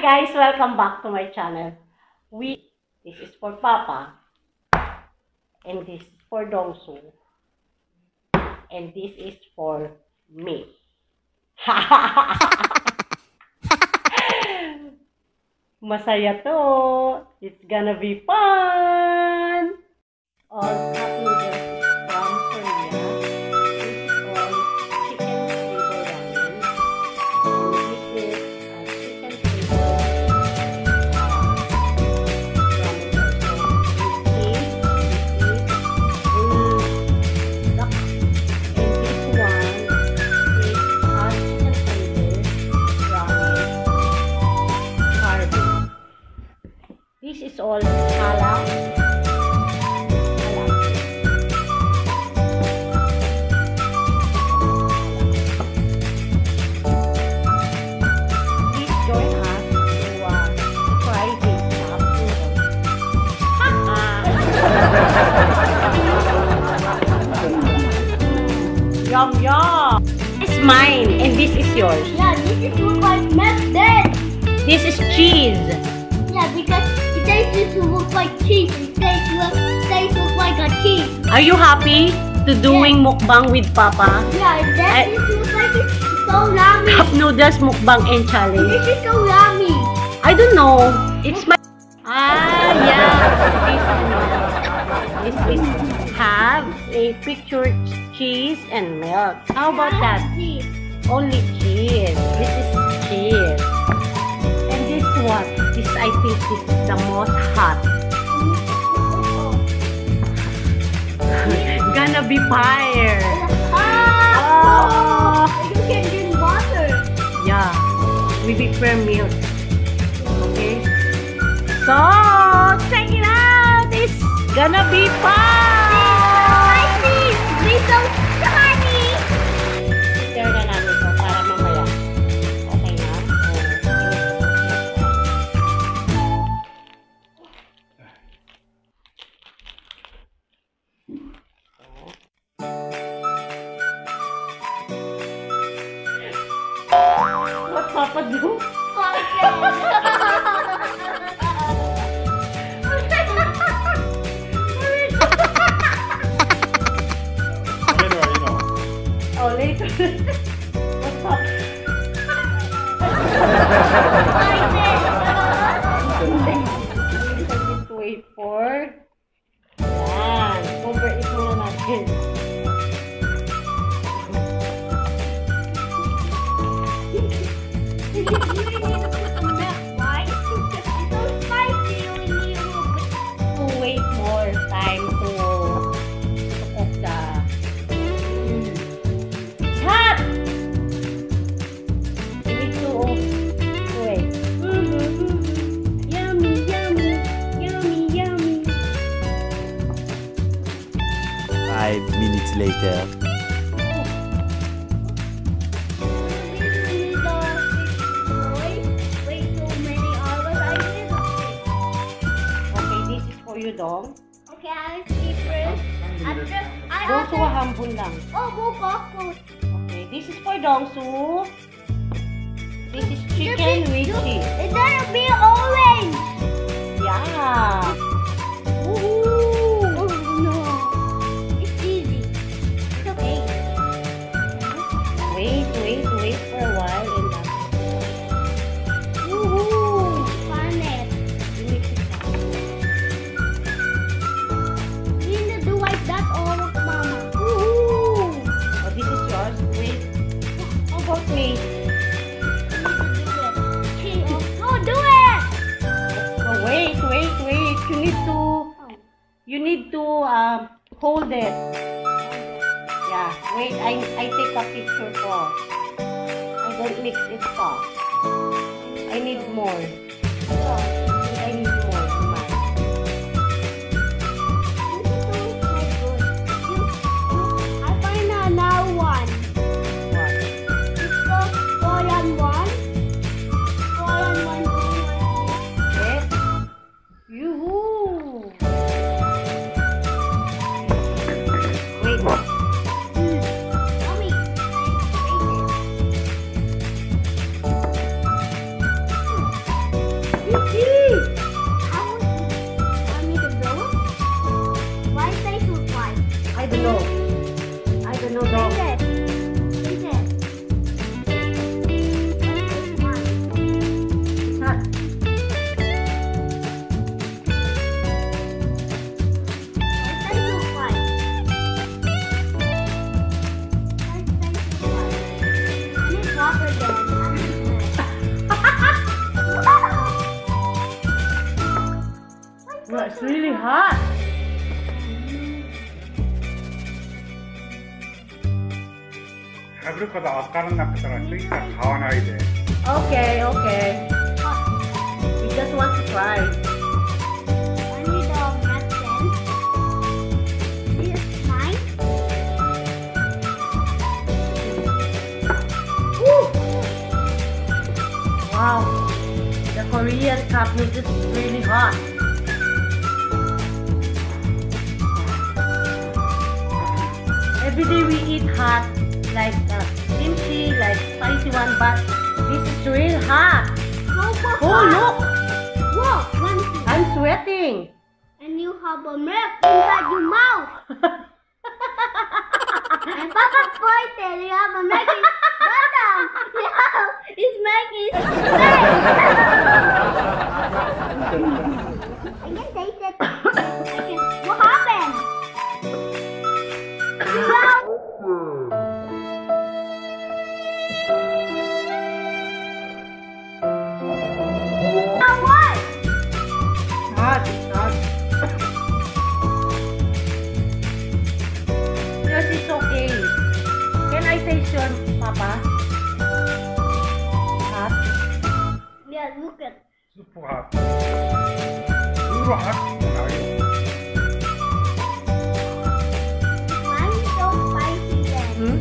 Hi guys, welcome back to my channel. This is for Papa, and this is for Dongsu, and this is for me. Masaya to. It's gonna be fun. All cup noodles from Korea. This is all chicken flavor ramen. This is chicken flavor ramen. This is all halal. Yum yum! This is mine and this is yours. Yeah, this is what I melted. This is cheese. Yeah, because it tastes look like cheese. It tastes look like a cheese. Are you happy to doing mukbang with Papa? Yeah, that looks like it's so yummy. Cup noodles mukbang and challenge. This is so yummy. I don't know. It's my yeah. This is have a picture. Cheese and milk. How about that? Cheese. Only cheese. This is cheese. And this one, this I think this is the most hot. Gonna be fire. Ah! Oh. You can drink water. Yeah. We prefer milk. Okay. So check it out. It's gonna be fire. So funny! Stir na namin ito para mamaya. Okay na? What Papa do? What's up? Just wait for. Yan. Over ito na natin. To wait more time to cook the. Later. Wait so many hours. I didn't okay, this is for you, Dong. Okay, I'll see first. Dongsu, hambun lang. Oh, buko. Okay, this is for Dongsu. This is chicken with cheese. It's gonna be orange. Yeah. Wait for a while and that's it. Woohoo! Panel! You need to stop. You need to do like that all of Mama. Woohoo! Oh, this is yours. Wait. How about me? You need to do it. No, do it! Oh, wait. You need to hold it. Yeah, wait. I take a picture for. Don't mix it up. I need more. I need more. I find another one. What? It's called Korean 1. Korean 1. Okay. Yoo-hoo! Wait. It's really hot. Okay, okay. We just want to try. I need a napkin. This is mine. Ooh. Wow. The Korean cup noodles is really hot. Every day we eat hot, like kimchi, like spicy one, but this is real hot. Oh look! Whoa, one thing. I'm sweating. And you have a milk inside your mouth. And Papa pointed, you have a milk in bottom. No, this milk is wet. I can taste it. What happened? Papa? Hot? Yeah, look at it. Super hot. Super hot. Mine is so spicy then. Hmm?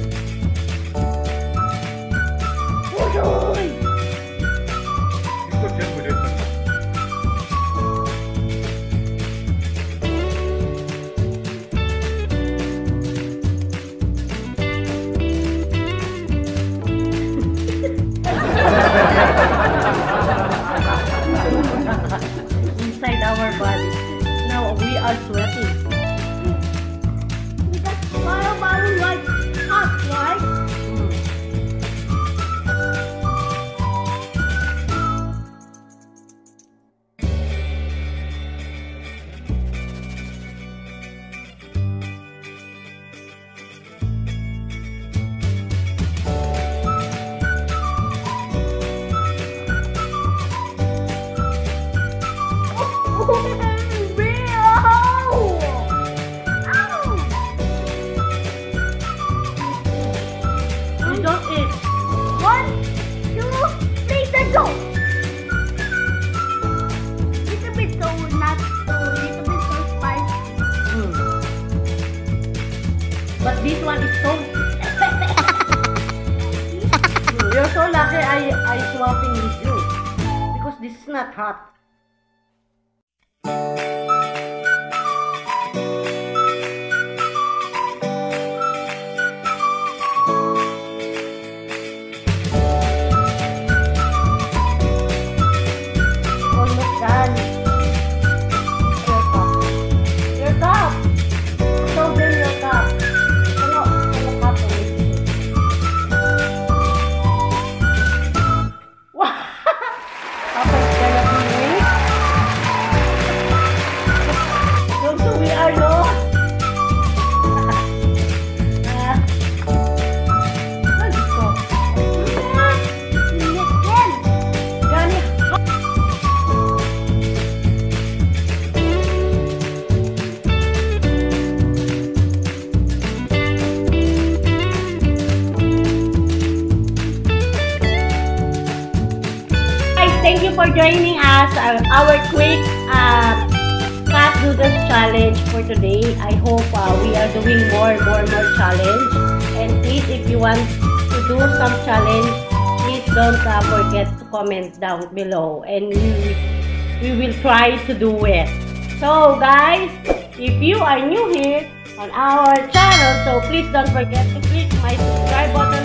Inside our body. Now we are sweating. Because our body likes hot, right? But this one is so... You're so lucky I swapping with you. Because this is not hot. Thank you for joining us our quick cup noodles challenge for today. I hope we are doing more challenge. And please, if you want to do some challenge, please don't forget to comment down below, and we will try to do it. So guys, if you are new here on our channel, so please don't forget to click my subscribe button.